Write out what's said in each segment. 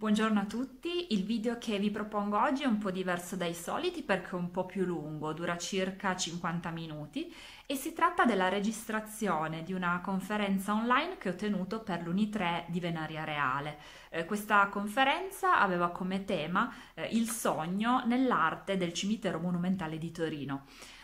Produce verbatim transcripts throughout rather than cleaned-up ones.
Buongiorno a tutti, il video che vi propongo oggi è un po' diverso dai soliti perché è un po' più lungo, dura circa cinquanta minuti e si tratta della registrazione di una conferenza online che ho tenuto per l'Unitre di Venaria Reale. Eh, questa conferenza aveva come tema eh, il sogno nell'arte del Cimitero Monumentale di Torino.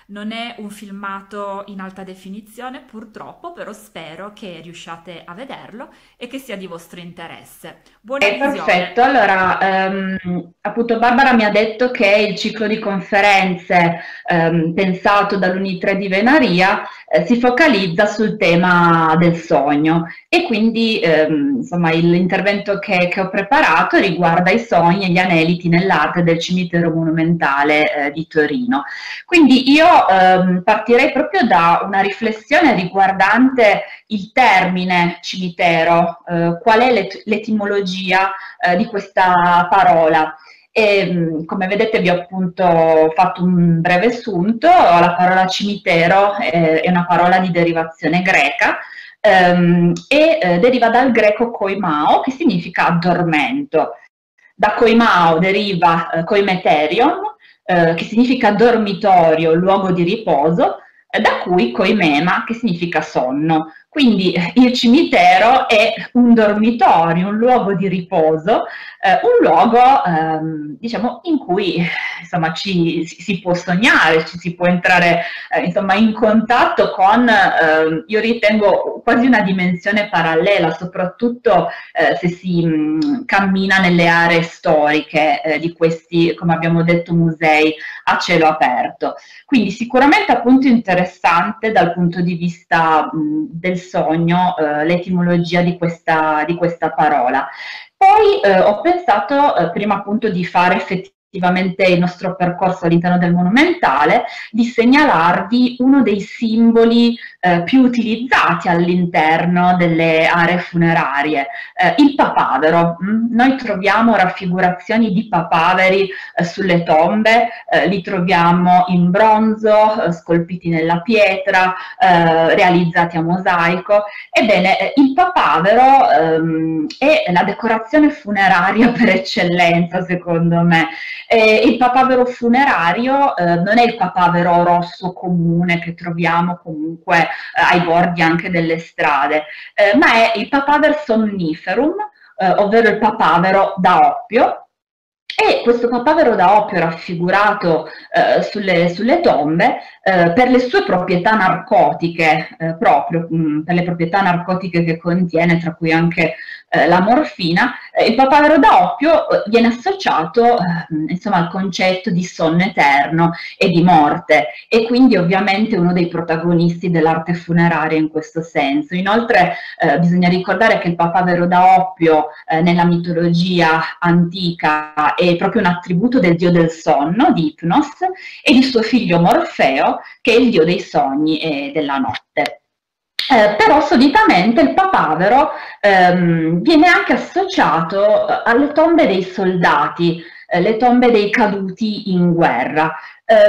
Non è un filmato in alta definizione purtroppo, però spero che riusciate a vederlo e che sia di vostro interesse. Buona eh, visione. Perfetto, allora ehm, appunto Barbara mi ha detto che il ciclo di conferenze ehm, pensato dall'Unitre di Venaria eh, si focalizza sul tema del sogno e quindi ehm, insomma l'intervento che, che ho preparato riguarda i sogni e gli aneliti nell'arte del Cimitero Monumentale eh, di Torino. Quindi io partirei proprio da una riflessione riguardante il termine cimitero, eh, qual è l'etimologia eh, di questa parola. E, come vedete vi ho appunto fatto un breve assunto, la parola cimitero eh, è una parola di derivazione greca ehm, e eh, deriva dal greco koimao, che significa addormento. Da koimao deriva eh, koimeterion, Eh, che significa dormitorio, luogo di riposo, eh, da cui koimema, che significa sonno. Quindi il cimitero è un dormitorio, un luogo di riposo, eh, un luogo ehm, diciamo, in cui insomma, ci, si può sognare, ci si può entrare eh, insomma, in contatto con, eh, io ritengo, quasi una dimensione parallela, soprattutto eh, se si mh, cammina nelle aree storiche eh, di questi, come abbiamo detto, musei a cielo aperto. Quindi sicuramente appunto interessante dal punto di vista mh, del sogno, eh, l'etimologia di questa, di questa parola. Poi eh, ho pensato, eh, prima appunto di fare effettivamente il nostro percorso all'interno del Monumentale, di segnalarvi uno dei simboli eh, più utilizzati all'interno delle aree funerarie, eh, il papavero. Noi troviamo raffigurazioni di papaveri eh, sulle tombe, eh, li troviamo in bronzo, eh, scolpiti nella pietra, eh, realizzati a mosaico. Ebbene, eh, il papavero ehm, è la decorazione funeraria per eccellenza, secondo me. Eh, il papavero funerario eh, non è il papavero rosso comune che troviamo comunque eh, ai bordi anche delle strade, eh, ma è il papaver somniferum, eh, ovvero il papavero da oppio. E questo papavero da oppio raffigurato eh, sulle, sulle tombe eh, per le sue proprietà narcotiche, eh, proprio mh, per le proprietà narcotiche che contiene, tra cui anche eh, la morfina, eh, il papavero da oppio viene associato eh, insomma, al concetto di sonno eterno e di morte, e quindi ovviamente uno dei protagonisti dell'arte funeraria in questo senso. Inoltre eh, bisogna ricordare che il papavero da oppio eh, nella mitologia antica è proprio un attributo del dio del sonno, di Ipnos, e di suo figlio Morfeo, che è il dio dei sogni e della notte. Eh, però solitamente il papavero ehm, viene anche associato alle tombe dei soldati, eh, le tombe dei caduti in guerra.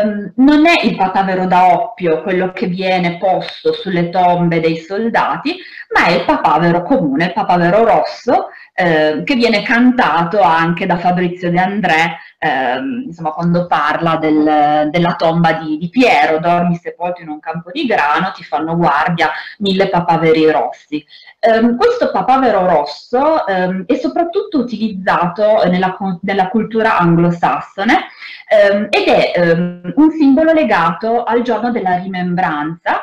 Um, non è il papavero da oppio quello che viene posto sulle tombe dei soldati, ma è il papavero comune, il papavero rosso, eh, che viene cantato anche da Fabrizio De André, eh, insomma, quando parla del, della tomba di, di Piero: dormi sepolto in un campo di grano, ti fanno guardia mille papaveri rossi. Um, questo papavero rosso um, è soprattutto utilizzato nella, nella cultura anglosassone um, ed è um, un simbolo legato al giorno della rimembranza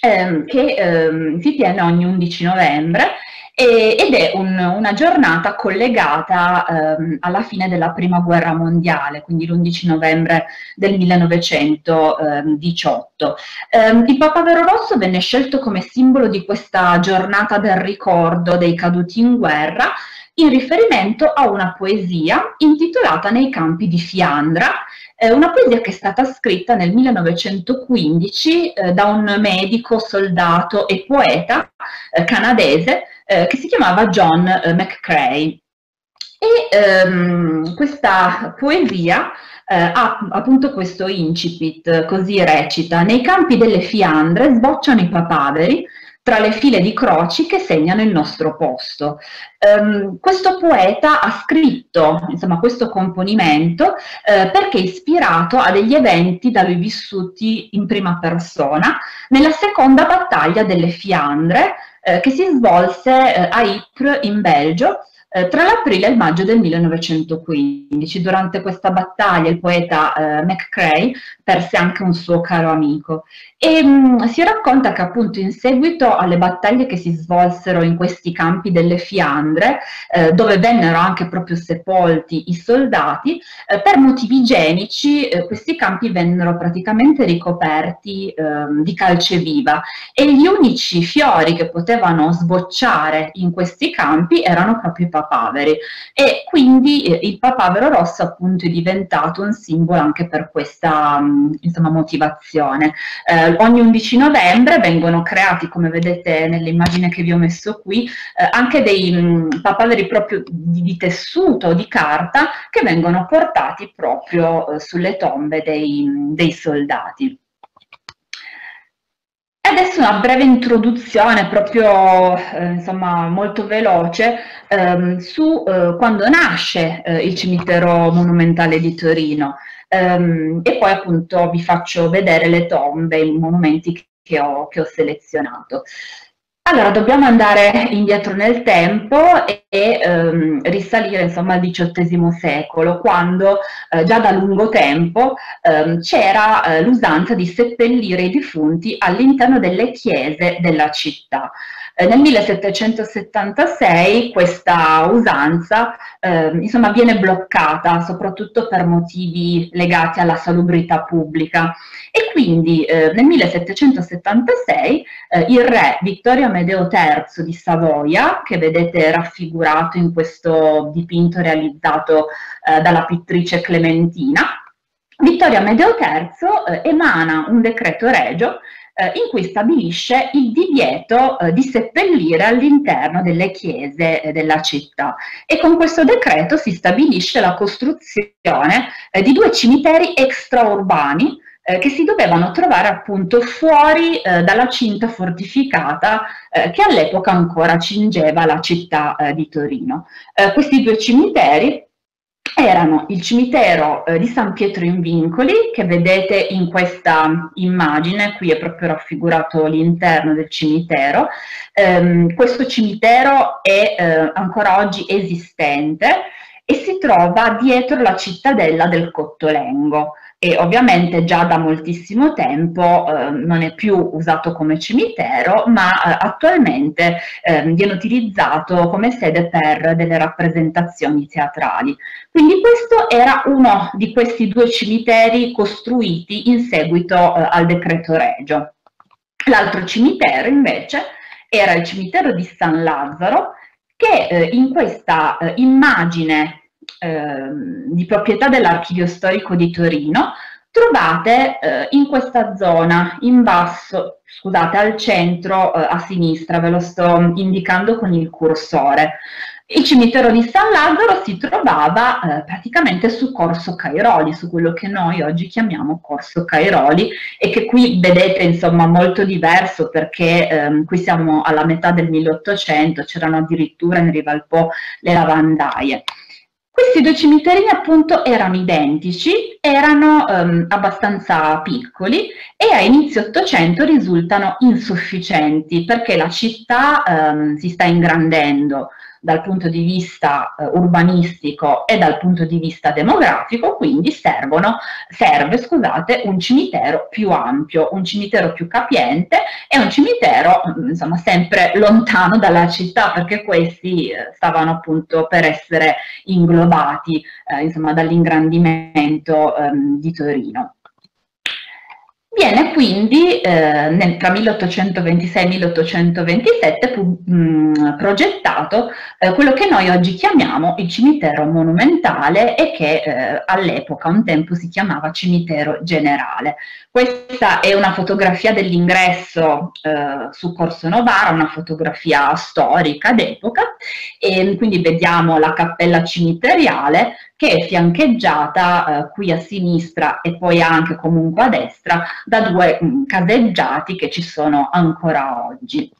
ehm, che ehm, si tiene ogni undici novembre e, ed è un, una giornata collegata ehm, alla fine della prima guerra mondiale, quindi l'undici novembre del millenovecentodiciotto. Ehm, il papavero rosso venne scelto come simbolo di questa giornata del ricordo dei caduti in guerra, in riferimento a una poesia intitolata Nei campi di Fiandra, eh, una poesia che è stata scritta nel millenovecentoquindici eh, da un medico, soldato e poeta eh, canadese eh, che si chiamava John eh, McCrae. E ehm, questa poesia eh, ha appunto questo incipit, così recita: Nei campi delle Fiandre sbocciano i papaveri, tra le file di croci che segnano il nostro posto. Um, questo poeta ha scritto, insomma, questo componimento eh, perché è ispirato a degli eventi da lui vissuti in prima persona nella seconda battaglia delle Fiandre eh, che si svolse eh, a Ypres in Belgio eh, tra l'aprile e il maggio del millenovecentoquindici. Durante questa battaglia il poeta eh, McCrae perse anche un suo caro amico e mh, si racconta che appunto in seguito alle battaglie che si svolsero in questi campi delle Fiandre, eh, dove vennero anche proprio sepolti i soldati, eh, per motivi igienici eh, questi campi vennero praticamente ricoperti eh, di calceviva e gli unici fiori che potevano sbocciare in questi campi erano proprio i papaveri, e quindi eh, il papavero rosso appunto è diventato un simbolo anche per questa mh, insomma motivazione. Eh, ogni undici novembre vengono creati, come vedete nell'immagine che vi ho messo qui, eh, anche dei mh, papaveri proprio di, di tessuto, di carta, che vengono portati proprio eh, sulle tombe dei, dei soldati. E adesso una breve introduzione, proprio eh, insomma molto veloce, ehm, su eh, quando nasce eh, il Cimitero Monumentale di Torino. Um, e poi appunto vi faccio vedere le tombe, i monumenti che ho, che ho selezionato. Allora, dobbiamo andare indietro nel tempo e, e um, risalire insomma al diciottesimo secolo, quando eh, già da lungo tempo eh, c'era eh, l'usanza di seppellire i defunti all'interno delle chiese della città. Nel millesettecentosettantasei questa usanza eh, insomma, viene bloccata soprattutto per motivi legati alla salubrità pubblica, e quindi eh, nel millesettecentosettantasei eh, il re Vittorio Amedeo terzo di Savoia, che vedete raffigurato in questo dipinto realizzato eh, dalla pittrice Clementina, Vittorio Amedeo terzo eh, emana un decreto regio in cui stabilisce il divieto eh, di seppellire all'interno delle chiese eh, della città, e con questo decreto si stabilisce la costruzione eh, di due cimiteri extraurbani eh, che si dovevano trovare appunto fuori eh, dalla cinta fortificata eh, che all'epoca ancora cingeva la città eh, di Torino. Eh, questi due cimiteri erano il cimitero eh, di San Pietro in Vincoli, che vedete in questa immagine, qui è proprio raffigurato l'interno del cimitero. Ehm, questo cimitero è eh, ancora oggi esistente e si trova dietro la cittadella del Cottolengo, e ovviamente già da moltissimo tempo eh, non è più usato come cimitero, ma eh, attualmente eh, viene utilizzato come sede per delle rappresentazioni teatrali. Quindi questo era uno di questi due cimiteri costruiti in seguito eh, al decreto regio. L'altro cimitero invece era il cimitero di San Lazzaro, che eh, in questa eh, immagine di proprietà dell'Archivio Storico di Torino trovate eh, in questa zona, in basso, scusate, al centro eh, a sinistra, ve lo sto indicando con il cursore. Il cimitero di San Lazzaro si trovava eh, praticamente su Corso Cairoli, su quello che noi oggi chiamiamo Corso Cairoli, e che qui vedete insomma molto diverso, perché ehm, qui siamo alla metà del milleottocento, c'erano addirittura in riva al Po le lavandaie. Questi due cimiteri appunto erano identici, erano ehm, abbastanza piccoli e a inizio Ottocento risultano insufficienti, perché la città ehm, si sta ingrandendo dal punto di vista eh, urbanistico e dal punto di vista demografico, quindi servono, serve scusate, un cimitero più ampio, un cimitero più capiente e un cimitero insomma, sempre lontano dalla città, perché questi eh, stavano appunto per essere inglobati eh, dall'ingrandimento eh, di Torino. Viene quindi eh, nel, tra milleottocentoventisei e milleottocentoventisette pu, mh, progettato eh, quello che noi oggi chiamiamo il cimitero monumentale, e che eh, all'epoca un tempo si chiamava cimitero generale. Questa è una fotografia dell'ingresso eh, su Corso Novara, una fotografia storica d'epoca, e quindi vediamo la cappella cimiteriale, che è fiancheggiata eh, qui a sinistra e poi anche comunque a destra da due mh, caseggiati che ci sono ancora oggi.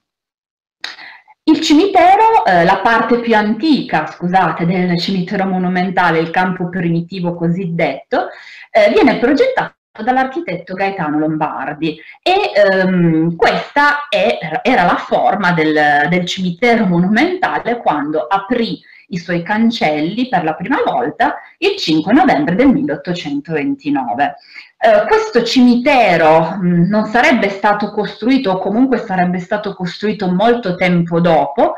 Il cimitero, eh, la parte più antica, scusate, del cimitero monumentale, il campo primitivo cosiddetto, eh, viene progettato dall'architetto Gaetano Lombardi e ehm, questa è, era la forma del, del cimitero monumentale quando aprì i suoi cancelli per la prima volta il cinque novembre del milleottocentoventinove. Eh, questo cimitero mh, non sarebbe stato costruito, o comunque sarebbe stato costruito molto tempo dopo,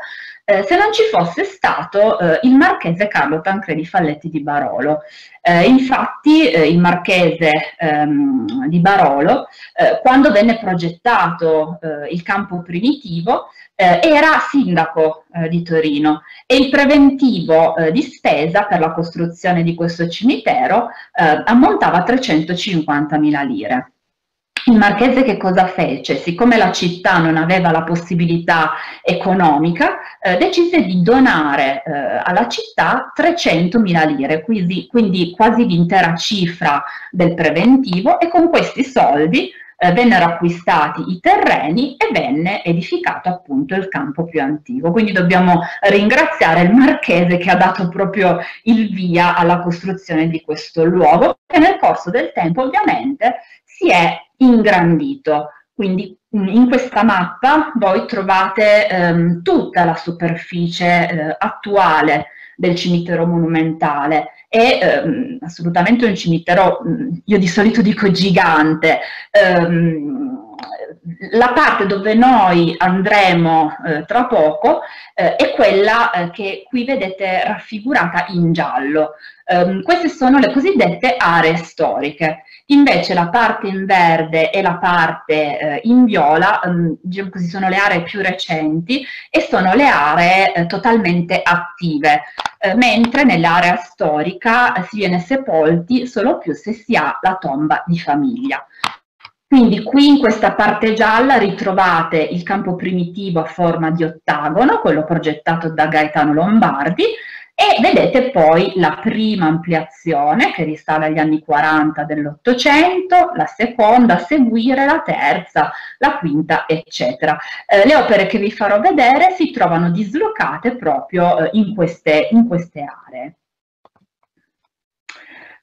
Eh, se non ci fosse stato eh, il marchese Carlo Tancredi Falletti di Barolo. Eh, infatti eh, il marchese ehm, di Barolo, eh, quando venne progettato eh, il campo primitivo, eh, era sindaco eh, di Torino e il preventivo eh, di spesa per la costruzione di questo cimitero eh, ammontava a trecentocinquantamila lire. Il marchese che cosa fece? Siccome la città non aveva la possibilità economica, eh, decise di donare eh, alla città trecentomila lire, quindi, quindi quasi l'intera cifra del preventivo, e con questi soldi eh, vennero acquistati i terreni e venne edificato appunto il campo più antico. Quindi dobbiamo ringraziare il marchese che ha dato proprio il via alla costruzione di questo luogo, che nel corso del tempo ovviamente si è ingrandito. Quindi in questa mappa voi trovate ehm, tutta la superficie eh, attuale del cimitero monumentale. È ehm, assolutamente un cimitero, io di solito dico gigante. Ehm, La parte dove noi andremo eh, tra poco eh, è quella eh, che qui vedete raffigurata in giallo. Um, queste sono le cosiddette aree storiche. Invece la parte in verde e la parte eh, in viola um, così sono le aree più recenti e sono le aree eh, totalmente attive, eh, mentre nell'area storica eh, si viene sepolti solo più se si ha la tomba di famiglia. Quindi qui in questa parte gialla ritrovate il campo primitivo a forma di ottagono, quello progettato da Gaetano Lombardi, e vedete poi la prima ampliazione che risale agli anni quaranta dell'Ottocento, la seconda, a seguire la terza, la quinta, eccetera. Eh, le opere che vi farò vedere si trovano dislocate proprio eh, in queste, in queste aree.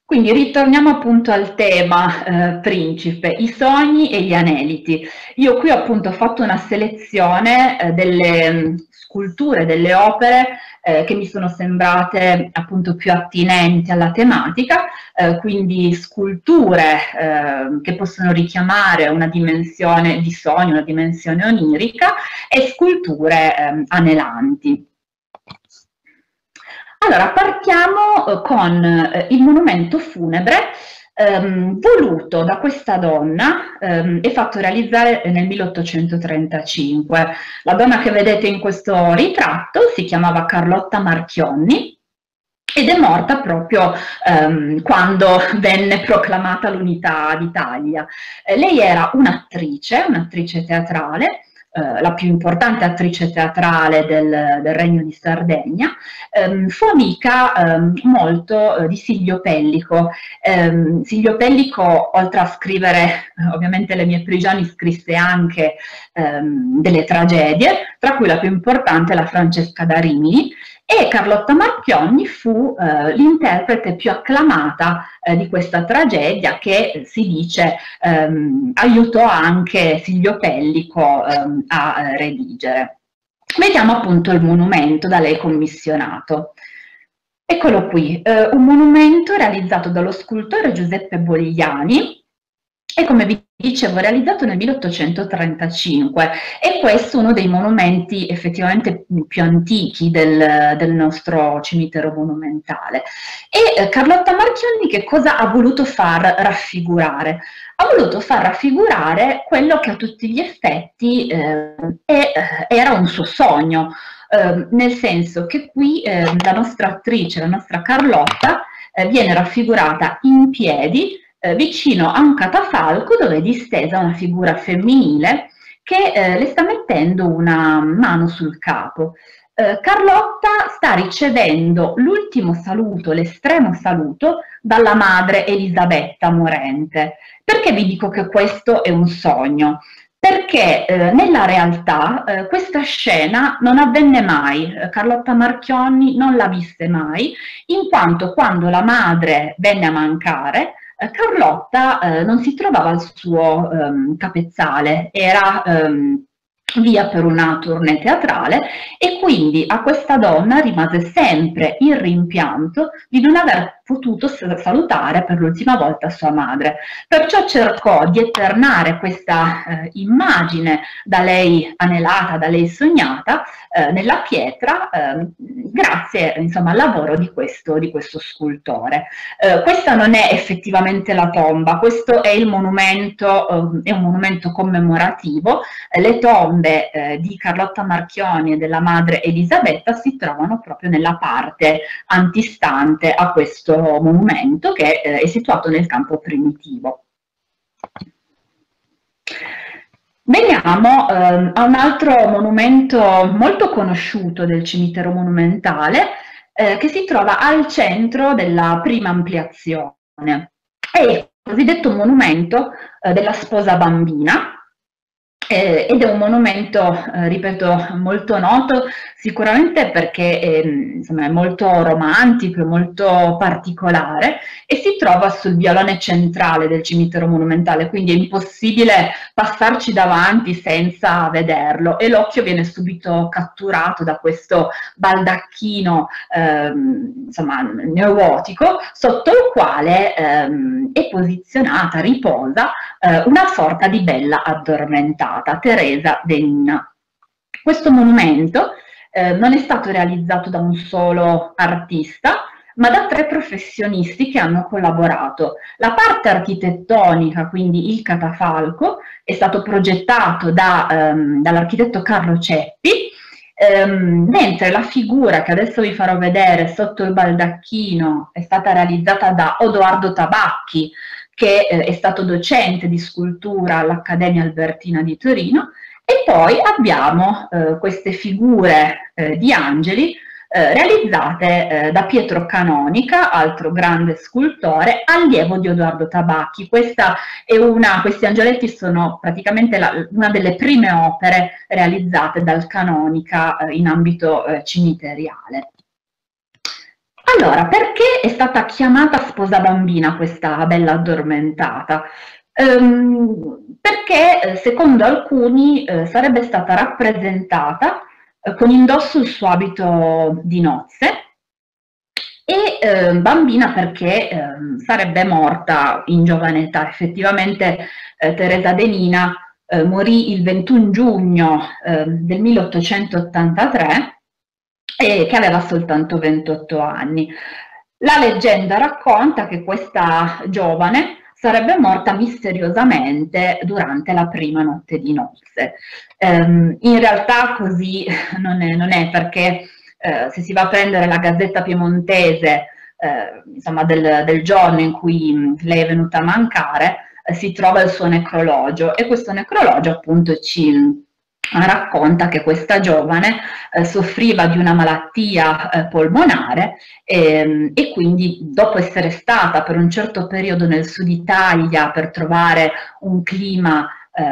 Quindi ritorniamo appunto al tema eh, principe, i sogni e gli aneliti. Io qui appunto ho fatto una selezione eh, delle sculture, delle opere eh, che mi sono sembrate appunto più attinenti alla tematica, eh, quindi sculture eh, che possono richiamare una dimensione di sogno, una dimensione onirica, e sculture eh, anelanti. Allora, partiamo con il monumento funebre ehm, voluto da questa donna ehm, e fatto realizzare nel milleottocentotrentacinque. La donna che vedete in questo ritratto si chiamava Carlotta Marchionni ed è morta proprio ehm, quando venne proclamata l'unità d'Italia. Eh, lei era un'attrice, un'attrice teatrale, la più importante attrice teatrale del, del Regno di Sardegna. ehm, fu amica ehm, molto eh, di Silvio Pellico. Ehm, Silvio Pellico, oltre a scrivere eh, ovviamente le mie prigioni, scrisse anche ehm, delle tragedie, tra cui la più importante, la Francesca da Rimini, e Carlotta Marchionni fu eh, l'interprete più acclamata eh, di questa tragedia, che si dice ehm, aiutò anche Silvio Pellico ehm, a redigere. Vediamo appunto il monumento da lei commissionato. Eccolo qui, eh, un monumento realizzato dallo scultore Giuseppe Boligliani e, come vi dicevo, realizzato nel milleottocentotrentacinque, e questo è uno dei monumenti effettivamente più antichi del, del nostro cimitero monumentale. E eh, Carlotta Marchionni che cosa ha voluto far raffigurare? Ha voluto far raffigurare quello che a tutti gli effetti eh, è, era un suo sogno, eh, nel senso che qui eh, la nostra attrice, la nostra Carlotta, eh, viene raffigurata in piedi, vicino a un catafalco dove è distesa una figura femminile che eh, le sta mettendo una mano sul capo. Eh, Carlotta sta ricevendo l'ultimo saluto, l'estremo saluto, dalla madre Elisabetta morente. Perché vi dico che questo è un sogno? perché eh, nella realtà eh, questa scena non avvenne mai, Carlotta Marchionni non la visse mai, in quanto quando la madre venne a mancare, eh, Carlotta eh, non si trovava al suo ehm, capezzale, era ehm, via per una tournée teatrale e quindi a questa donna rimase sempre il rimpianto di non aver potuto salutare per l'ultima volta sua madre. Perciò cercò di eternare questa eh, immagine da lei anelata, da lei sognata, eh, nella pietra, eh, grazie insomma, al lavoro di questo, di questo scultore. Eh, questa non è effettivamente la tomba, questo è, il monumento, eh, è un monumento commemorativo. Eh, le tombe di Carlotta Marchionni e della madre Elisabetta si trovano proprio nella parte antistante a questo monumento che è situato nel campo primitivo. Veniamo eh, a un altro monumento molto conosciuto del cimitero monumentale eh, che si trova al centro della prima ampliazione. È il cosiddetto monumento eh, della sposa bambina, ed è un monumento, ripeto, molto noto sicuramente perché è, insomma, è molto romantico, è molto particolare e si trova sul vialone centrale del cimitero monumentale, quindi è impossibile passarci davanti senza vederlo e l'occhio viene subito catturato da questo baldacchino ehm, insomma, neogotico sotto il quale ehm, è posizionata, riposa, eh, una sorta di bella addormentata, Teresa Denina. Questo monumento eh, non è stato realizzato da un solo artista, ma da tre professionisti che hanno collaborato. La parte architettonica, quindi il catafalco, è stato progettato da, ehm, dall'architetto Carlo Ceppi, ehm, mentre la figura che adesso vi farò vedere sotto il baldacchino è stata realizzata da Odoardo Tabacchi, che è stato docente di scultura all'Accademia Albertina di Torino, e poi abbiamo eh, queste figure eh, di angeli eh, realizzate eh, da Pietro Canonica, altro grande scultore, allievo di Odoardo Tabacchi. Questa è una, questi angeletti sono praticamente la, una delle prime opere realizzate dal Canonica eh, in ambito eh, cimiteriale. Allora, perché è stata chiamata sposa bambina questa bella addormentata? Ehm, perché secondo alcuni eh, sarebbe stata rappresentata eh, con indosso il suo abito di nozze e eh, bambina perché eh, sarebbe morta in giovane età. Effettivamente eh, Teresa Denina eh, morì il ventuno giugno eh, del milleottocentottantatré e che aveva soltanto ventotto anni. La leggenda racconta che questa giovane sarebbe morta misteriosamente durante la prima notte di nozze. Ehm, in realtà così non è, non è perché eh, se si va a prendere la Gazzetta Piemontese eh, insomma del, del giorno in cui lei è venuta a mancare, eh, si trova il suo necrologio e questo necrologio appunto ci racconta che questa giovane eh, soffriva di una malattia eh, polmonare e, e quindi dopo essere stata per un certo periodo nel sud Italia per trovare un clima eh,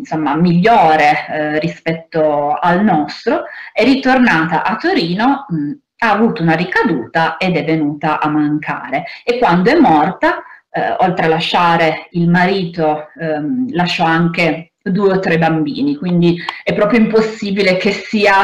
insomma, migliore eh, rispetto al nostro, è ritornata a Torino, mh, ha avuto una ricaduta ed è venuta a mancare e quando è morta, eh, oltre a lasciare il marito, ehm, lasciò anche due o tre bambini, quindi è proprio impossibile che sia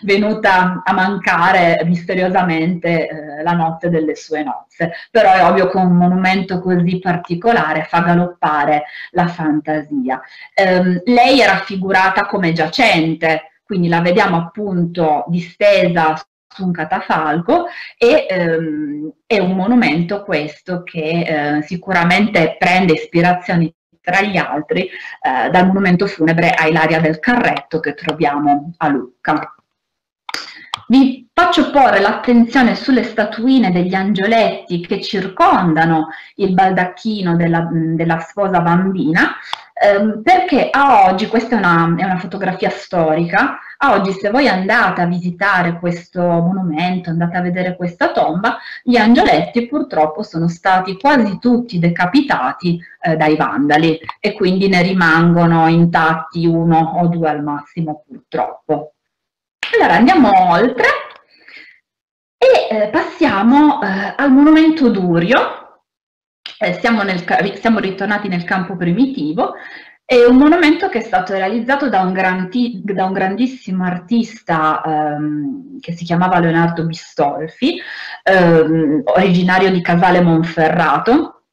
venuta a mancare misteriosamente eh, la notte delle sue nozze, però è ovvio che un monumento così particolare fa galoppare la fantasia. Eh, lei è raffigurata come giacente, quindi la vediamo appunto distesa su un catafalco e ehm, è un monumento questo che eh, sicuramente prende ispirazioni tra gli altri eh, dal monumento funebre a Ilaria del Carretto che troviamo a Lucca. Vi faccio porre l'attenzione sulle statuine degli angioletti che circondano il baldacchino della, della sposa bambina, ehm, perché a oggi, questa è una, è una fotografia storica, a oggi, se voi andate a visitare questo monumento, andate a vedere questa tomba, gli angioletti purtroppo sono stati quasi tutti decapitati eh, dai vandali e quindi ne rimangono intatti uno o due al massimo, purtroppo. Allora andiamo oltre e eh, passiamo eh, al monumento Durio. Eh, siamo, nel, siamo ritornati nel campo primitivo. È un monumento che è stato realizzato da un, granti, da un grandissimo artista ehm, che si chiamava Leonardo Bistolfi, ehm, originario di Casale Monferrato.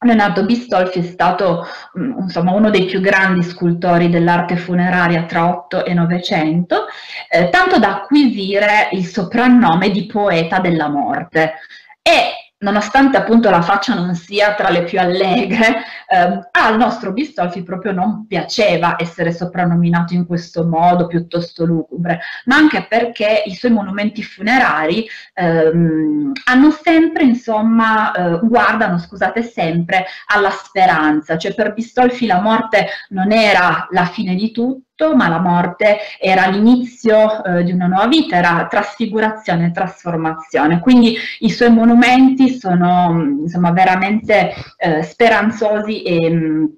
Leonardo Bistolfi è stato mh, insomma, uno dei più grandi scultori dell'arte funeraria tra ottocento e novecento, eh, tanto da acquisire il soprannome di poeta della morte. E, nonostante appunto la faccia non sia tra le più allegre, eh, al nostro Bistolfi proprio non piaceva essere soprannominato in questo modo piuttosto lugubre, ma anche perché i suoi monumenti funerari ehm, hanno sempre, insomma, eh, guardano, scusate, sempre alla speranza. Cioè per Bistolfi la morte non era la fine di tutto, ma la morte era l'inizio eh, di una nuova vita, era trasfigurazione e trasformazione. Quindi i suoi monumenti sono, insomma, veramente eh, speranzosi e,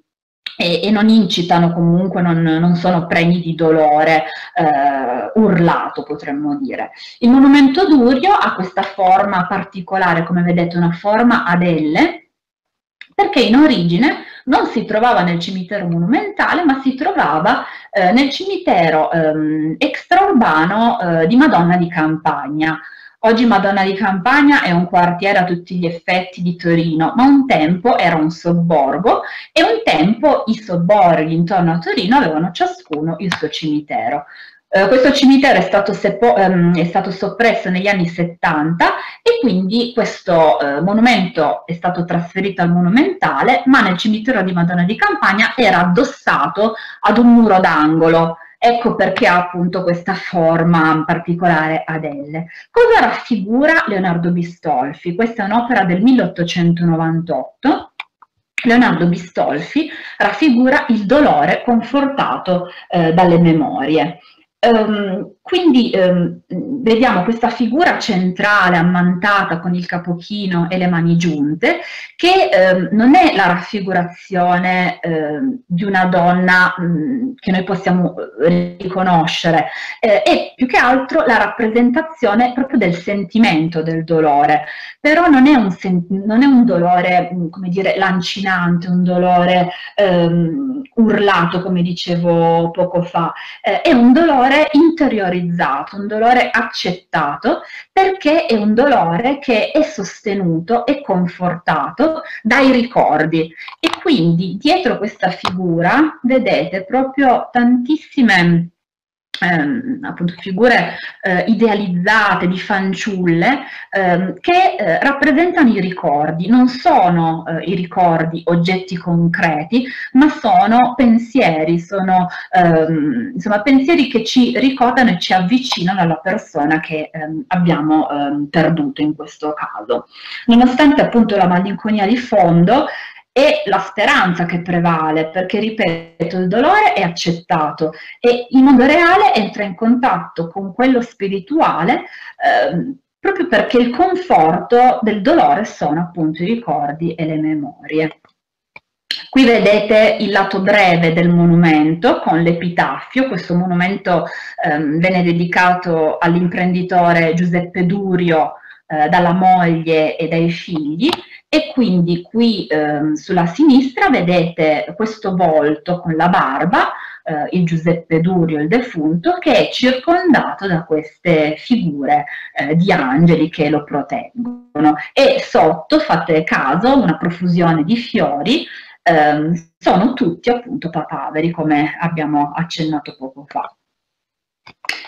e, e non incitano, comunque non, non sono pregni di dolore eh, urlato, potremmo dire. Il monumento Durio ha questa forma particolare, come vedete, una forma ad elle, perché in origine non si trovava nel cimitero monumentale, ma si trovava eh, nel cimitero ehm, extraurbano eh, di Madonna di Campagna. Oggi Madonna di Campagna è un quartiere a tutti gli effetti di Torino, ma un tempo era un sobborgo e un tempo i sobborghi intorno a Torino avevano ciascuno il suo cimitero. Eh, questo cimitero è stato, sepo, ehm, è stato soppresso negli anni settanta e quindi questo eh, monumento è stato trasferito al monumentale, ma nel cimitero di Madonna di Campagna era addossato ad un muro d'angolo. Ecco perché ha appunto questa forma particolare ad elle. Cosa raffigura Leonardo Bistolfi? Questa è un'opera del milleottocentonovantotto. Leonardo Bistolfi raffigura il dolore confortato eh, dalle memorie. Um, quindi um, vediamo questa figura centrale ammantata con il capochino e le mani giunte, che um, non è la raffigurazione um, di una donna um, che noi possiamo riconoscere, eh, è più che altro la rappresentazione proprio del sentimento del dolore, però non è un, non è un dolore, come dire, lancinante, un dolore um, urlato, come dicevo poco fa, eh, è un dolore interiorizzato, un dolore accettato, perché è un dolore che è sostenuto e confortato dai ricordi. E quindi dietro questa figura vedete proprio tantissime ehm, appunto figure eh, idealizzate di fanciulle ehm, che eh, rappresentano i ricordi. Non sono eh, i ricordi oggetti concreti, ma sono pensieri, sono ehm, insomma pensieri che ci ricordano e ci avvicinano alla persona che ehm, abbiamo ehm, perduto in questo caso. Nonostante appunto la malinconia di fondo, è la speranza che prevale, perché, ripeto, il dolore è accettato e il mondo reale entra in contatto con quello spirituale eh, proprio perché il conforto del dolore sono appunto i ricordi e le memorie. Qui vedete il lato breve del monumento con l'epitaffio. Questo monumento eh, venne dedicato all'imprenditore Giuseppe Durio eh, dalla moglie e dai figli. E quindi qui eh, sulla sinistra vedete questo volto con la barba, eh, il Giuseppe Durio, il defunto, che è circondato da queste figure eh, di angeli che lo proteggono. E sotto, fate caso, una profusione di fiori, eh, sono tutti appunto papaveri, come abbiamo accennato poco fa.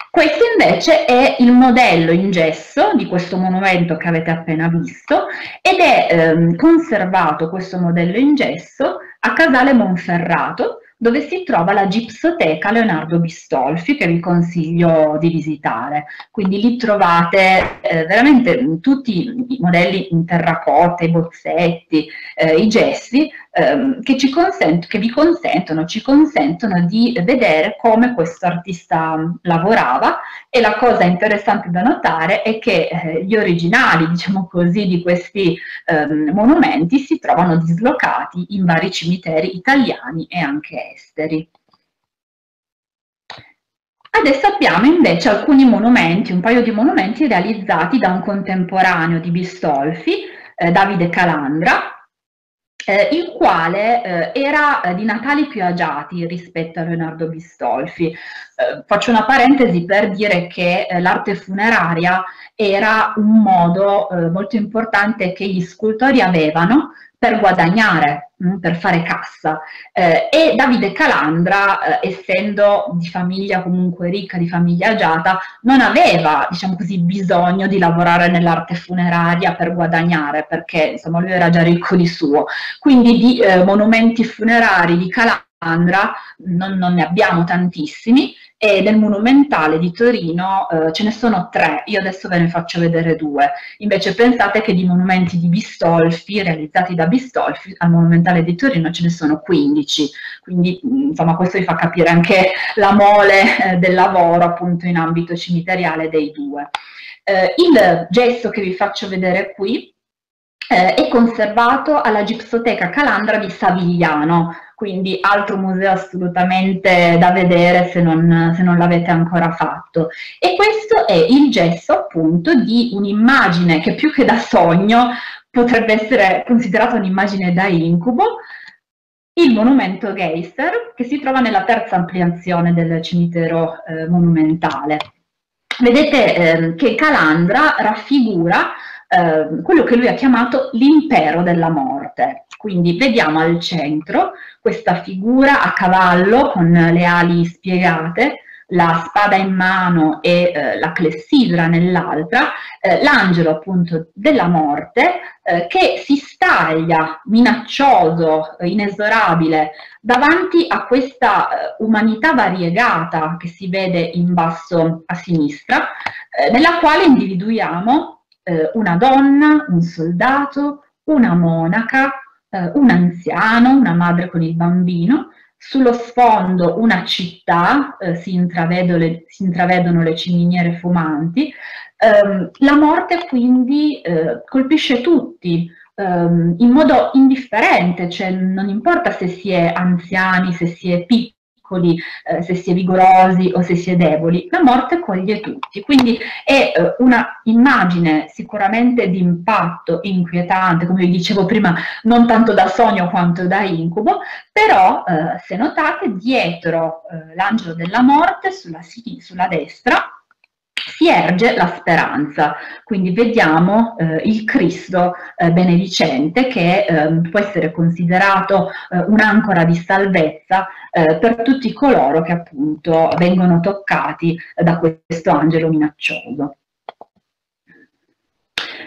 Questo invece è il modello in gesso di questo monumento che avete appena visto, ed è ehm, conservato questo modello in gesso a Casale Monferrato, dove si trova la gipsoteca Leonardo Bistolfi, che vi consiglio di visitare. Quindi lì trovate eh, veramente tutti i modelli in terracotta, i bozzetti, eh, i gessi, ehm, che, ci consent- che vi consentono, ci consentono di vedere come questo artista lavorava. E la cosa interessante da notare è che eh, gli originali, diciamo così, di questi ehm, monumenti si trovano dislocati in vari cimiteri italiani e anche esteri. Adesso abbiamo invece alcuni monumenti, un paio di monumenti realizzati da un contemporaneo di Bistolfi, eh, Davide Calandra, eh, il quale eh, era di natali più agiati rispetto a Leonardo Bistolfi. Eh, faccio una parentesi per dire che eh, l'arte funeraria era un modo eh, molto importante che gli scultori avevano per guadagnare, per fare cassa, eh, e Davide Calandra, eh, essendo di famiglia comunque ricca, di famiglia agiata, non aveva, diciamo così, bisogno di lavorare nell'arte funeraria per guadagnare, perché insomma lui era già ricco di suo. Quindi di eh, monumenti funerari di Calandra non, non ne abbiamo tantissimi, e del Monumentale di Torino eh, ce ne sono tre, io adesso ve ne faccio vedere due. Invece pensate che di monumenti di Bistolfi, realizzati da Bistolfi, al Monumentale di Torino ce ne sono quindici, quindi insomma questo vi fa capire anche la mole eh, del lavoro appunto in ambito cimiteriale dei due. Eh, il gesso che vi faccio vedere qui eh, è conservato alla Gipsoteca Calandra di Savigliano, quindi altro museo assolutamente da vedere se non, se non l'avete ancora fatto. E questo è il gesso appunto di un'immagine che più che da sogno potrebbe essere considerata un'immagine da incubo, il monumento Geiser, che si trova nella terza ampliazione del cimitero eh, monumentale. Vedete eh, che Calandra raffigura eh, quello che lui ha chiamato l'impero della morte. Quindi vediamo al centro questa figura a cavallo con le ali spiegate, la spada in mano e eh, la clessidra nell'altra, eh, l'angelo appunto della morte eh, che si staglia minaccioso, inesorabile, davanti a questa eh, umanità variegata che si vede in basso a sinistra, eh, nella quale individuiamo eh, una donna, un soldato, una monaca, un anziano, una madre con il bambino, sullo sfondo una città, eh, si, intravedono le, si intravedono le ciminiere fumanti. Eh, la morte quindi eh, colpisce tutti eh, in modo indifferente, cioè non importa se si è anziani, se si è piccoli, eh, se si è vigorosi o se si è deboli, la morte coglie tutti. Quindi è eh, una immagine sicuramente di impatto, inquietante, come vi dicevo prima, non tanto da sogno quanto da incubo, però eh, se notate dietro eh, l'angelo della morte, sulla, sulla destra, si erge la speranza. Quindi vediamo eh, il Cristo eh, benedicente che eh, può essere considerato eh, un'ancora di salvezza eh, per tutti coloro che appunto vengono toccati eh, da questo angelo minaccioso.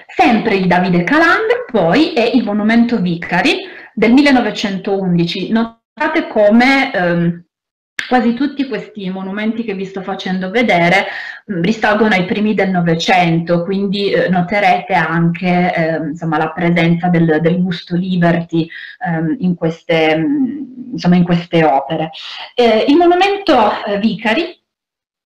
Sempre di Davide Calandra poi è il monumento Vicari del millenovecentoundici. Notate come ehm, quasi tutti questi monumenti che vi sto facendo vedere risalgono ai primi del Novecento, quindi noterete anche eh, insomma, la presenza del, del gusto liberty eh, in, queste, insomma, in queste opere. Eh, il monumento Vicari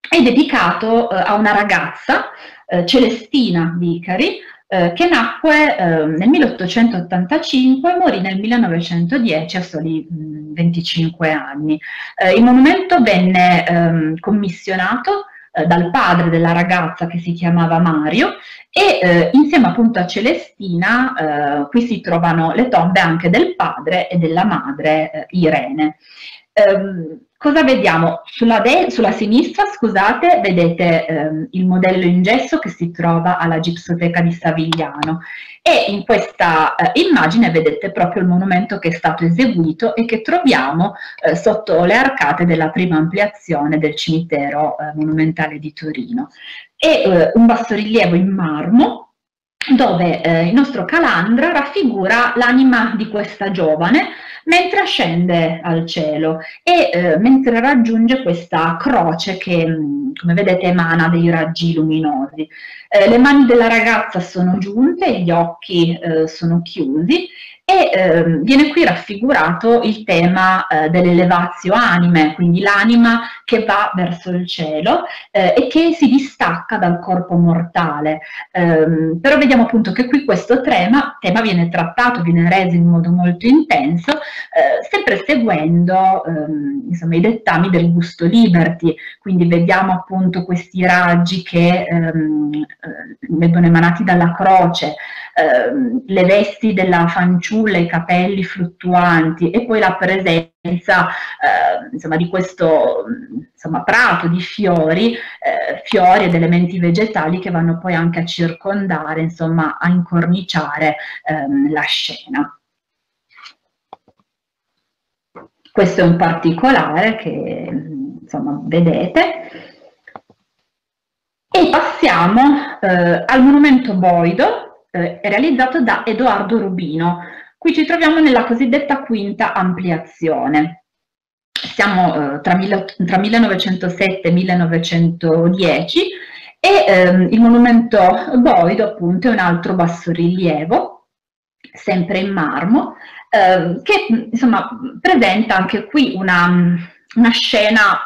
è dedicato eh, a una ragazza, eh, Celestina Vicari, eh, che nacque eh, nel milleottocentottantacinque e morì nel millenovecentodieci a soli venticinque anni. Eh, il monumento venne ehm, commissionato eh, dal padre della ragazza, che si chiamava Mario, e eh, insieme appunto a Celestina eh, qui si trovano le tombe anche del padre e della madre eh, Irene. Eh, cosa vediamo? Sulla, sulla sinistra, scusate, vedete eh, il modello in gesso che si trova alla Gipsoteca di Savigliano, e in questa eh, immagine vedete proprio il monumento che è stato eseguito e che troviamo eh, sotto le arcate della prima ampliazione del cimitero eh, monumentale di Torino. E eh, un bassorilievo in marmo, dove eh, il nostro Calandra raffigura l'anima di questa giovane mentre scende al cielo e eh, mentre raggiunge questa croce che, come vedete, emana dei raggi luminosi. Eh, le mani della ragazza sono giunte, gli occhi eh, sono chiusi e eh, viene qui raffigurato il tema eh, dell'elevatio anime, quindi l'anima che va verso il cielo eh, e che si distacca dal corpo mortale. Eh, però vediamo appunto che qui questo tema, tema viene trattato, viene reso in modo molto intenso, eh, sempre seguendo eh, insomma, i dettami del gusto liberty, quindi vediamo appunto questi raggi che ehm, vengono emanati dalla croce, ehm, le vesti della fanciulla, i capelli fluttuanti e poi la presenza eh, insomma, di questo insomma, prato di fiori, eh, fiori ed elementi vegetali che vanno poi anche a circondare, insomma a incorniciare ehm, la scena. Questo è un particolare che insomma, vedete. E passiamo eh, al monumento Boido, eh, realizzato da Edoardo Rubino. Qui ci troviamo nella cosiddetta quinta ampliazione. Siamo eh, tra, mila, tra millenovecentosette e millenovecentodieci e ehm, il monumento Boido appunto è un altro bassorilievo, sempre in marmo, eh, che insomma presenta anche qui una, una scena,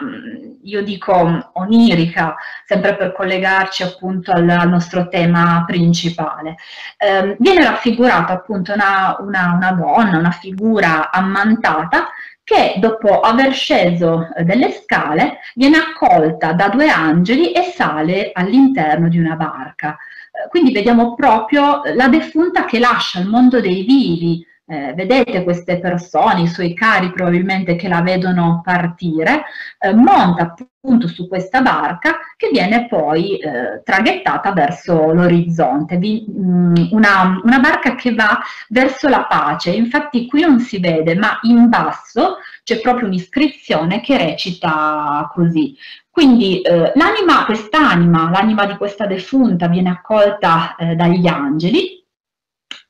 io dico onirica, sempre per collegarci appunto al, al nostro tema principale. Eh, viene raffigurata appunto una, una, una donna, una figura ammantata che dopo aver sceso delle scale viene accolta da due angeli e sale all'interno di una barca. Eh, quindi vediamo proprio la defunta che lascia il mondo dei vivi. Eh, vedete queste persone, i suoi cari probabilmente che la vedono partire, eh, monta appunto su questa barca che viene poi eh, traghettata verso l'orizzonte, una, una barca che va verso la pace. Infatti qui non si vede, ma in basso c'è proprio un'iscrizione che recita così. Quindi eh, l'anima, quest'anima, l'anima di questa defunta viene accolta eh, dagli angeli,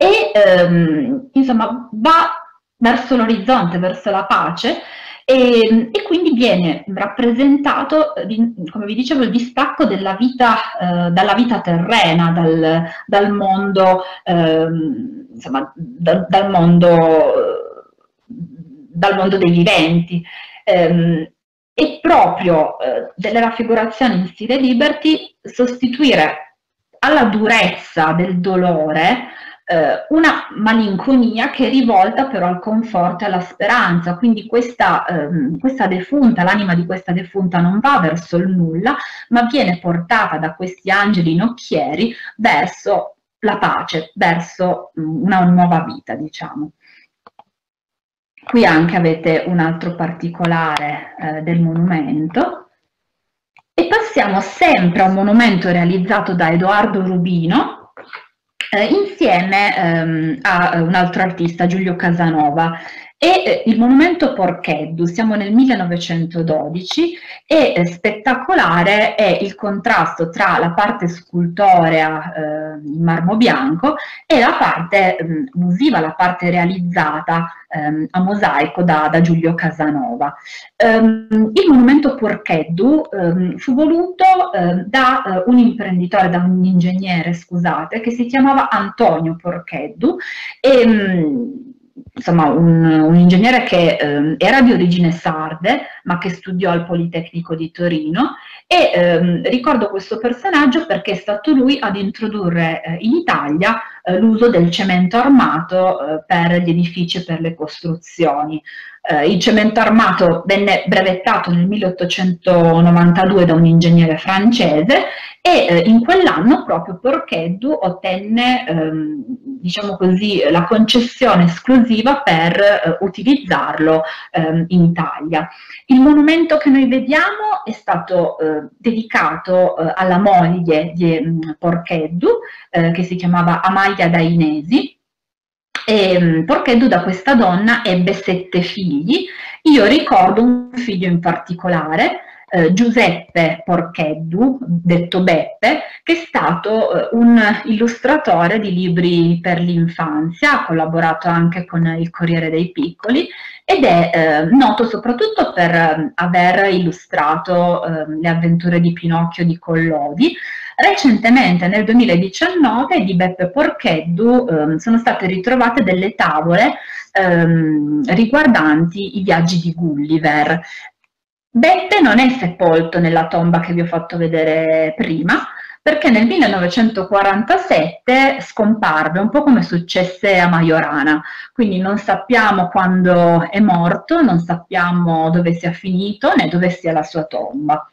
e ehm, insomma va verso l'orizzonte, verso la pace, e, e quindi viene rappresentato, come vi dicevo, il distacco della vita, eh, dalla vita terrena, dal, dal mondo, ehm, insomma, da, dal, mondo, dal mondo dei viventi. Ehm, e proprio eh, delle raffigurazioni in stile liberty sostituire alla durezza del dolore una malinconia che è rivolta però al conforto e alla speranza, quindi questa, ehm, questa defunta, l'anima di questa defunta non va verso il nulla, ma viene portata da questi angeli in occhieri verso la pace, verso una nuova vita, diciamo. Qui anche avete un altro particolare eh, del monumento. E passiamo sempre a un monumento realizzato da Edoardo Rubino, Eh, insieme ehm, a un altro artista, Giulio Casanova, e eh, il monumento Porcheddu. Siamo nel millenovecentododici e eh, spettacolare è il contrasto tra la parte scultorea eh, in marmo bianco e la parte ehm, musiva, la parte realizzata ehm, a mosaico da, da Giulio Casanova. Ehm, il monumento Porcheddu ehm, fu voluto ehm, da eh, un imprenditore, da un ingegnere, scusate, che si chiamava Antonio Porcheddu e ehm, insomma un, un ingegnere che eh, era di origine sarde ma che studiò al Politecnico di Torino e eh, ricordo questo personaggio perché è stato lui ad introdurre eh, in Italia eh, l'uso del cemento armato eh, per gli edifici e per le costruzioni. Eh, il cemento armato venne brevettato nel milleottocentonovantadue da un ingegnere francese e eh, in quell'anno proprio Porcheddu ottenne ehm, diciamo così, la concessione esclusiva per eh, utilizzarlo ehm, in Italia. Il monumento che noi vediamo è stato eh, dedicato eh, alla moglie di mh, Porcheddu, eh, che si chiamava Amalia Dainesi, e Porcheddu da questa donna ebbe sette figli. Io ricordo un figlio in particolare, eh, Giuseppe Porcheddu, detto Beppe, che è stato eh, un illustratore di libri per l'infanzia, ha collaborato anche con il Corriere dei Piccoli ed è eh, noto soprattutto per eh, aver illustrato eh, le avventure di Pinocchio di Collodi, Recentemente, nel duemiladiciannove, di Beppe Porcheddu eh, sono state ritrovate delle tavole eh, riguardanti i viaggi di Gulliver. Beppe non è sepolto nella tomba che vi ho fatto vedere prima, perché nel millenovecentoquarantasette scomparve, un po' come successe a Majorana, quindi non sappiamo quando è morto, non sappiamo dove sia finito né dove sia la sua tomba.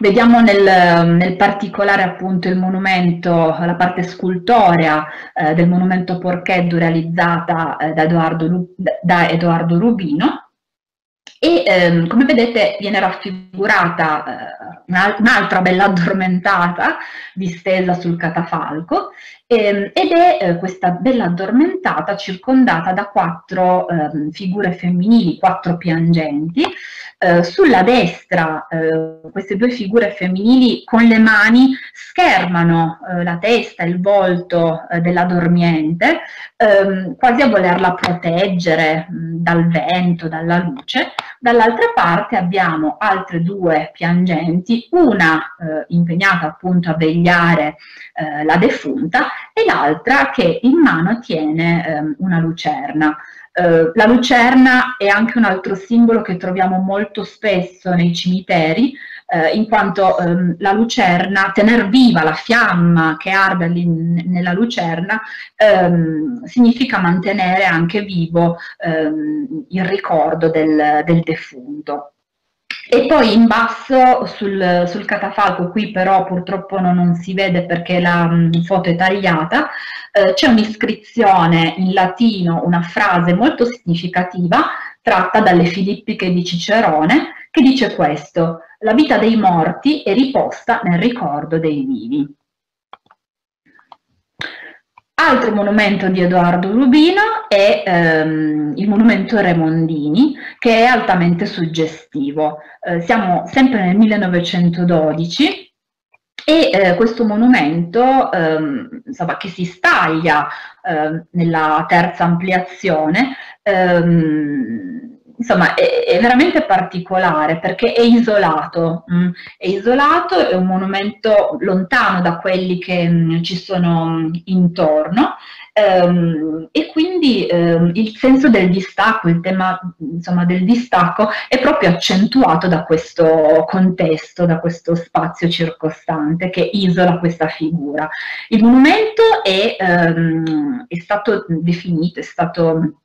Vediamo nel, nel particolare appunto il monumento, la parte scultorea eh, del monumento Porcheddu realizzata eh, da, Edoardo, da Edoardo Rubino. E ehm, come vedete viene raffigurata eh, un'altra bella addormentata distesa sul catafalco ehm, ed è eh, questa bella addormentata circondata da quattro ehm, figure femminili, quattro piangenti. Eh, sulla destra eh, queste due figure femminili con le mani schermano eh, la testa e il volto eh, della dormiente, ehm, quasi a volerla proteggere mh, dal vento, dalla luce. Dall'altra parte abbiamo altre due piangenti, una eh, impegnata appunto a vegliare eh, la defunta e l'altra che in mano tiene eh, una lucerna. Eh, la lucerna è anche un altro simbolo che troviamo molto spesso nei cimiteri, eh, in quanto eh, la lucerna, tener viva la fiamma che arde nella lucerna, ehm, significa mantenere anche vivo ehm, il ricordo del, del defunto. E poi in basso sul, sul catafalco, qui però purtroppo non, non si vede perché la mh, foto è tagliata, eh, c'è un'iscrizione in latino, una frase molto significativa tratta dalle Filippiche di Cicerone, che dice questo: la vita dei morti è riposta nel ricordo dei vivi. Altro monumento di Edoardo Rubino è ehm, il monumento Remondini, che è altamente suggestivo. Eh, siamo sempre nel millenovecentododici. E eh, questo monumento ehm, insomma, che si staglia eh, nella terza ampliazione, ehm, insomma è, è veramente particolare perché è isolato, mh, è isolato, è un monumento lontano da quelli che mh, ci sono intorno ehm, e quindi ehm, il senso del distacco, il tema insomma, del distacco è proprio accentuato da questo contesto, da questo spazio circostante che isola questa figura. Il monumento è, ehm, è stato definito, è stato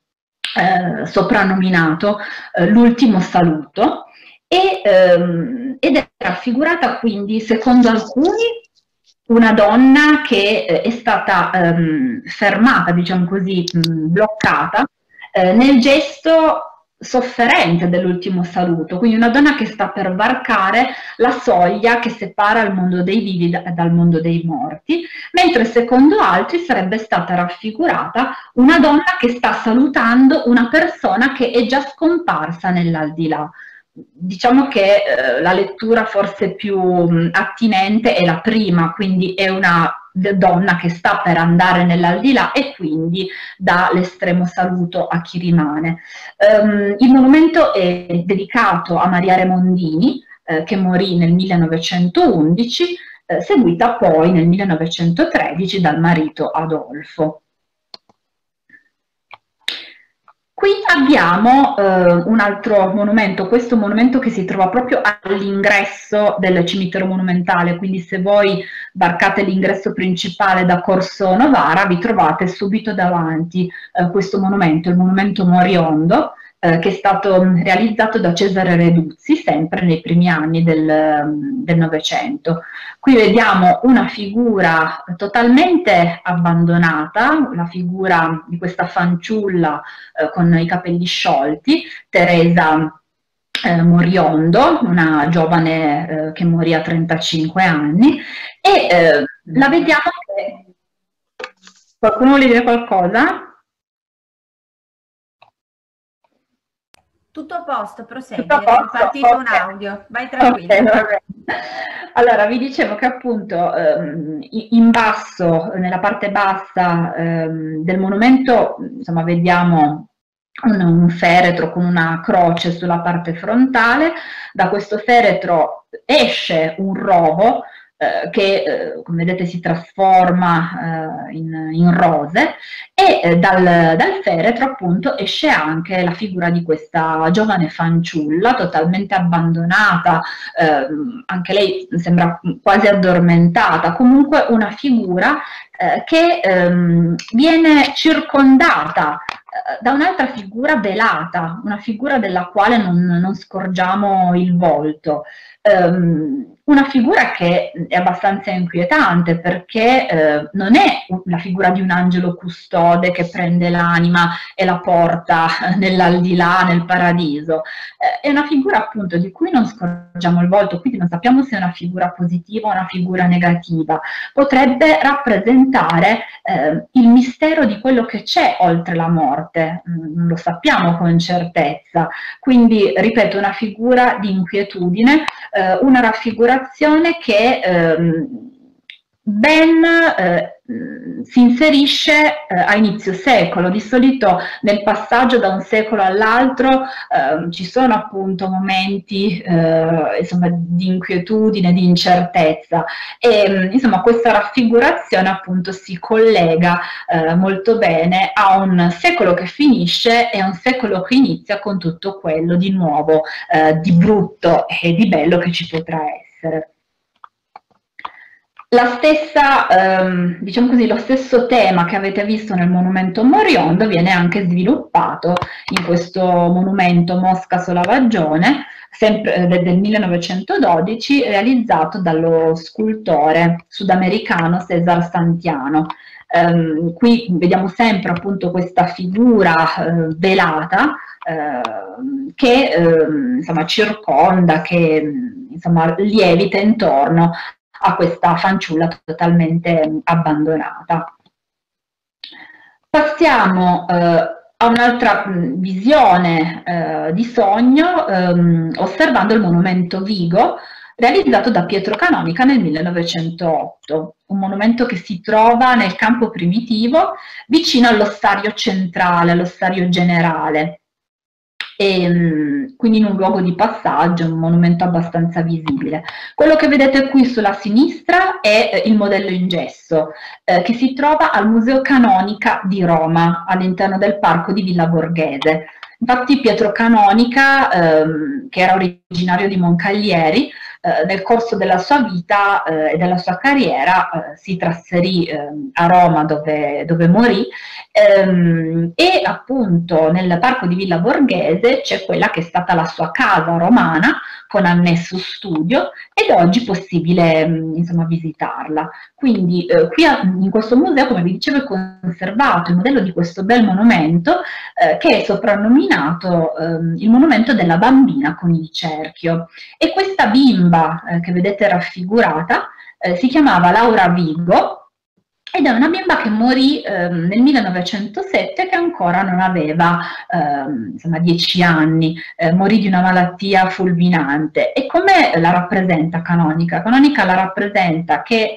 Eh, soprannominato eh, l'ultimo saluto e, ehm, ed è raffigurata quindi, secondo alcuni, una donna che eh, è stata ehm, fermata, diciamo così, mh, bloccata eh, nel gesto sofferente dell'ultimo saluto, quindi una donna che sta per varcare la soglia che separa il mondo dei vivi da, dal mondo dei morti, mentre secondo altri sarebbe stata raffigurata una donna che sta salutando una persona che è già scomparsa nell'aldilà. Diciamo che eh, la lettura forse più mh, attinente è la prima, quindi è una donna che sta per andare nell'aldilà e quindi dà l'estremo saluto a chi rimane. Um, il monumento è dedicato a Maria Remondini, eh, che morì nel millenovecentoundici, eh, seguita poi nel millenovecentotredici dal marito Adolfo. Qui abbiamo eh, un altro monumento, questo monumento che si trova proprio all'ingresso del cimitero monumentale, quindi se voi varcate l'ingresso principale da Corso Novara vi trovate subito davanti eh, questo monumento, il monumento Moriondo, eh, che è stato realizzato da Cesare Reduzzi sempre nei primi anni del Novecento. Qui vediamo una figura totalmente abbandonata, la figura di questa fanciulla eh, con i capelli sciolti, Teresa eh, Moriondo, una giovane eh, che morì a trentacinque anni, e eh, la vediamo che... Qualcuno vuole dire qualcosa? Tutto a posto, prosegui, è partito okay. Un audio, vai tranquillo. Okay, okay. Allora, vi dicevo che appunto ehm, in basso, nella parte bassa ehm, del monumento, insomma, vediamo un, un feretro con una croce sulla parte frontale. Da questo feretro esce un rovo eh, che eh, come vedete si trasforma eh, in, in rose, e eh, dal, dal feretro appunto esce anche la figura di questa giovane fanciulla totalmente abbandonata, eh, anche lei sembra quasi addormentata, comunque una figura eh, che ehm, viene circondata da un'altra figura velata, una figura della quale non, non scorgiamo il volto, um, una figura che è abbastanza inquietante perché uh, non è la figura di un angelo custode che prende l'anima e la porta nell'aldilà, nel paradiso, uh, è una figura appunto di cui non scorgiamo il volto, quindi non sappiamo se è una figura positiva o una figura negativa, potrebbe rappresentare uh, il mistero di quello che c'è oltre la morte. Non lo sappiamo con certezza, quindi ripeto, una figura di inquietudine, eh, una raffigurazione che eh, ben eh, si inserisce eh, a inizio secolo. Di solito nel passaggio da un secolo all'altro eh, ci sono appunto momenti eh, insomma, di inquietudine, di incertezza, e insomma questa raffigurazione appunto si collega eh, molto bene a un secolo che finisce e a un secolo che inizia, con tutto quello di nuovo, eh, di brutto e di bello che ci potrà essere. La stessa, ehm, diciamo così, lo stesso tema che avete visto nel monumento Moriondo viene anche sviluppato in questo monumento Mosca Solavagione, sempre del millenovecentododici, realizzato dallo scultore sudamericano Cesar Santiano. Ehm, qui vediamo sempre appunto questa figura eh, velata eh, che eh, insomma, circonda, che insomma, lievita intorno a questa fanciulla totalmente abbandonata. Passiamo eh, a un'altra visione eh, di sogno, ehm, osservando il monumento Vigo, realizzato da Pietro Canonica nel millenovecentootto, un monumento che si trova nel campo primitivo, vicino all'ossario centrale, all'ossario generale, e quindi in un luogo di passaggio, un monumento abbastanza visibile. Quello che vedete qui sulla sinistra è il modello in gesso eh, che si trova al Museo Canonica di Roma, all'interno del parco di Villa Borghese. Infatti Pietro Canonica, ehm, che era originario di Moncaglieri, eh, nel corso della sua vita eh, e della sua carriera eh, si trasferì eh, a Roma, dove, dove morì, ehm, e appunto nel parco di Villa Borghese c'è quella che è stata la sua casa romana, con annesso studio, ed oggi è possibile mh, insomma, visitarla. Quindi eh, qui a, in questo museo, come vi dicevo, è conservato il modello di questo bel monumento eh, che è soprannominato il monumento della bambina con il cerchio, e questa bimba eh, che vedete raffigurata eh, si chiamava Laura Vigo, ed è una bimba che morì eh, nel millenovecentosette, che ancora non aveva eh, insomma, dieci anni, eh, morì di una malattia fulminante. E come la rappresenta Canonica? Canonica la rappresenta che eh,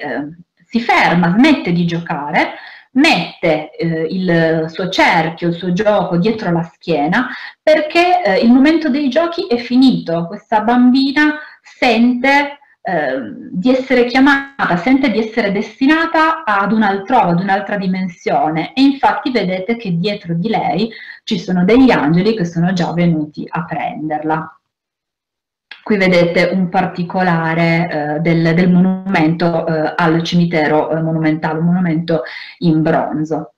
si ferma, smette di giocare, mette eh, il suo cerchio, il suo gioco dietro la schiena, perché eh, il momento dei giochi è finito. Questa bambina sente eh, di essere chiamata, sente di essere destinata ad un altro, ad un'altra dimensione, e infatti vedete che dietro di lei ci sono degli angeli che sono già venuti a prenderla. Qui vedete un particolare eh, del, del monumento eh, al cimitero eh, monumentale, un monumento in bronzo.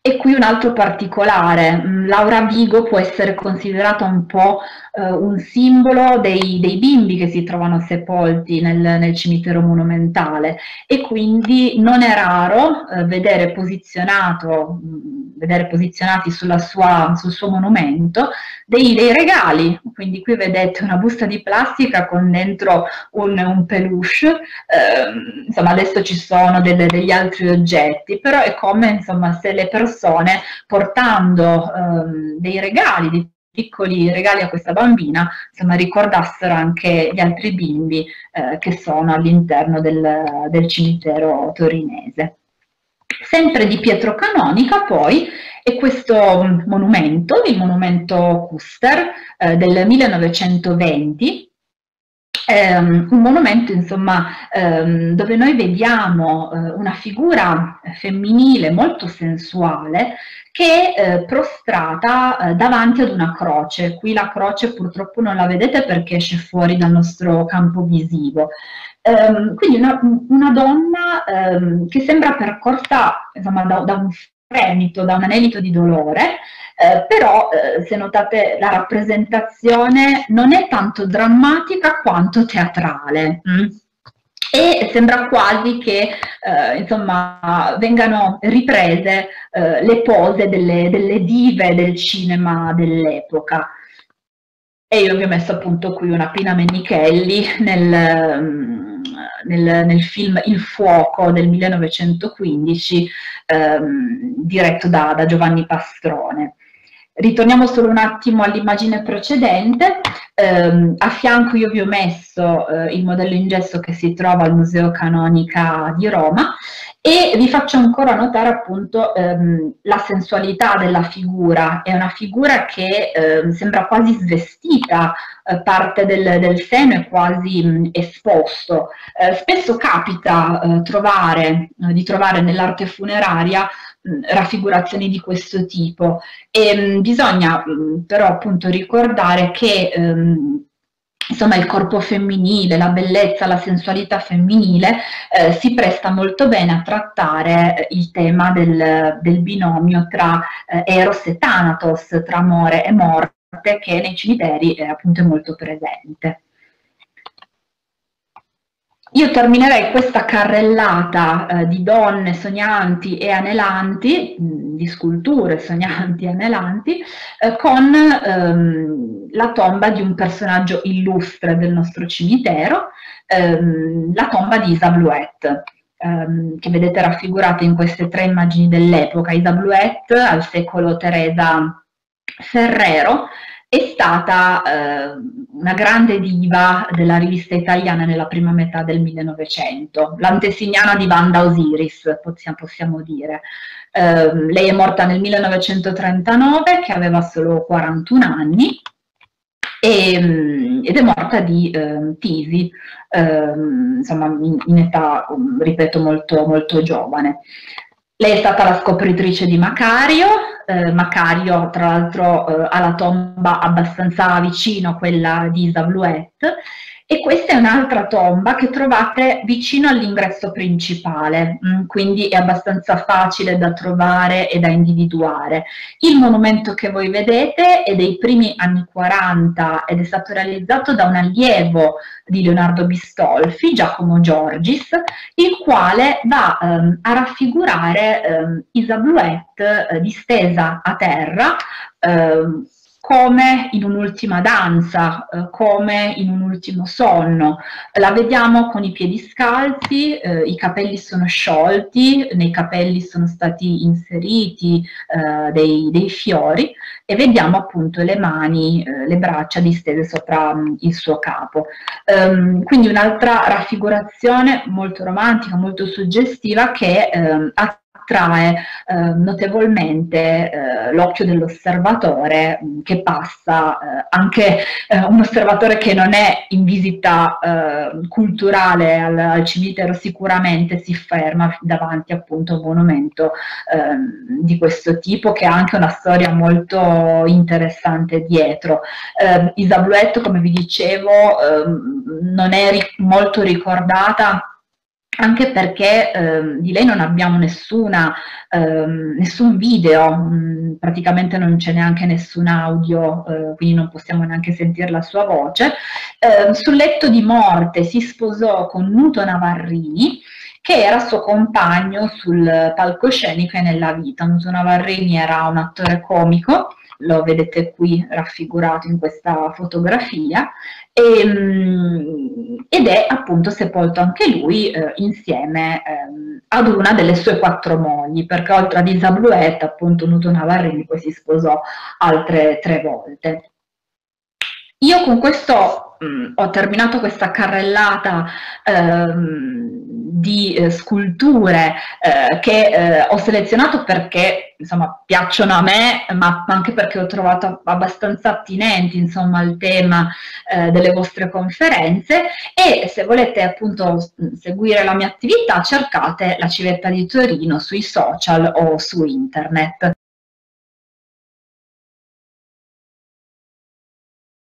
E qui un altro particolare: Laura Vigo può essere considerata un po' eh, un simbolo dei, dei bimbi che si trovano sepolti nel, nel cimitero monumentale, e quindi non è raro eh, vedere posizionato... Mh, vedere posizionati sulla sua, sul suo monumento dei, dei regali. Quindi qui vedete una busta di plastica con dentro un, un peluche, eh, insomma adesso ci sono delle, degli altri oggetti, però è come insomma, se le persone, portando eh, dei regali, dei piccoli regali a questa bambina, insomma, ricordassero anche gli altri bimbi eh, che sono all'interno del, del cimitero torinese. Sempre di Pietro Canonica poi è questo monumento, il monumento Custer eh, del millenovecentoventi, Um, un monumento, insomma, um, dove noi vediamo uh, una figura femminile molto sensuale che è uh, prostrata uh, davanti ad una croce. Qui la croce purtroppo non la vedete perché esce fuori dal nostro campo visivo. Um, quindi una, una donna um, che sembra percorsa, insomma, da, da un fremito, da un anelito di dolore. Eh, però eh, se notate la rappresentazione non è tanto drammatica quanto teatrale mm. e sembra quasi che eh, insomma, vengano riprese eh, le pose delle, delle dive del cinema dell'epoca. E io vi ho messo appunto qui una Pina Mennichelli nel... Um, Nel, nel film Il Fuoco del millenovecentoquindici, ehm, diretto da, da Giovanni Pastrone. Ritorniamo solo un attimo all'immagine precedente. Ehm, a fianco io vi ho messo eh, il modello in gesso che si trova al Museo Canonica di Roma e vi faccio ancora notare appunto ehm, la sensualità della figura. È una figura che ehm, sembra quasi svestita, parte del, del seno è quasi mh, esposto. Eh, spesso capita eh, trovare, eh, di trovare nell'arte funeraria mh, raffigurazioni di questo tipo e mh, bisogna mh, però appunto ricordare che ehm, insomma, il corpo femminile, la bellezza, la sensualità femminile eh, si presta molto bene a trattare il tema del, del binomio tra eh, Eros e Thanatos, tra amore e morte, che nei cimiteri eh, appunto è molto presente. Io terminerei questa carrellata eh, di donne sognanti e anelanti, mh, di sculture sognanti e anelanti, eh, con ehm, la tomba di un personaggio illustre del nostro cimitero, ehm, la tomba di Isa Bluette, ehm, che vedete raffigurata in queste tre immagini dell'epoca. Isa Bluette, al secolo Teresa Ferrero, è stata eh, una grande diva della rivista italiana nella prima metà del millenovecento, l'antesignana di Vanda Osiris, possiamo, possiamo dire. Eh, lei è morta nel millenovecentotrentanove, che aveva solo quarantuno anni, e, ed è morta di eh, tisi, eh, insomma in, in età, ripeto, molto, molto giovane. Lei è stata la scopritrice di Macario. eh, Macario tra l'altro eh, ha la tomba abbastanza vicino a quella di Isa Bluette, e questa è un'altra tomba che trovate vicino all'ingresso principale, mh, quindi è abbastanza facile da trovare e da individuare. Il monumento che voi vedete è dei primi anni quaranta ed è stato realizzato da un allievo di Leonardo Bistolfi, Giacomo Giorgis, il quale va ehm, a raffigurare ehm, Isa Bluette eh, distesa a terra, ehm, come in un'ultima danza, eh, come in un ultimo sonno. La vediamo con i piedi scalzi, eh, i capelli sono sciolti, nei capelli sono stati inseriti eh, dei, dei fiori, e vediamo appunto le mani, eh, le braccia distese sopra mh, il suo capo. Ehm, quindi un'altra raffigurazione molto romantica, molto suggestiva, che eh, attrae eh, notevolmente eh, l'occhio dell'osservatore, che passa, eh, anche eh, un osservatore che non è in visita eh, culturale al, al cimitero sicuramente si ferma davanti appunto a un monumento eh, di questo tipo, che ha anche una storia molto interessante dietro. Eh, Isa Bluette, come vi dicevo, eh, non è ric- molto ricordata, anche perché eh, di lei non abbiamo nessuna, eh, nessun video, mh, praticamente non c'è neanche nessun audio, eh, quindi non possiamo neanche sentire la sua voce. Eh, sul letto di morte si sposò con Nuto Navarrini, che era suo compagno sul palcoscenico e nella vita. Nuto Navarrini era un attore comico, lo vedete qui raffigurato in questa fotografia, e, ed è appunto sepolto anche lui eh, insieme eh, ad una delle sue quattro mogli, perché oltre ad Isa Bluette, appunto, Nuto Navarrini poi si sposò altre tre volte. Io con questo mh, ho terminato questa carrellata eh, di eh, sculture eh, che eh, ho selezionato perché insomma piacciono a me, ma anche perché ho trovato abbastanza attinenti insomma il tema eh, delle vostre conferenze, e se volete appunto seguire la mia attività cercate la Civetta di Torino sui social o su internet.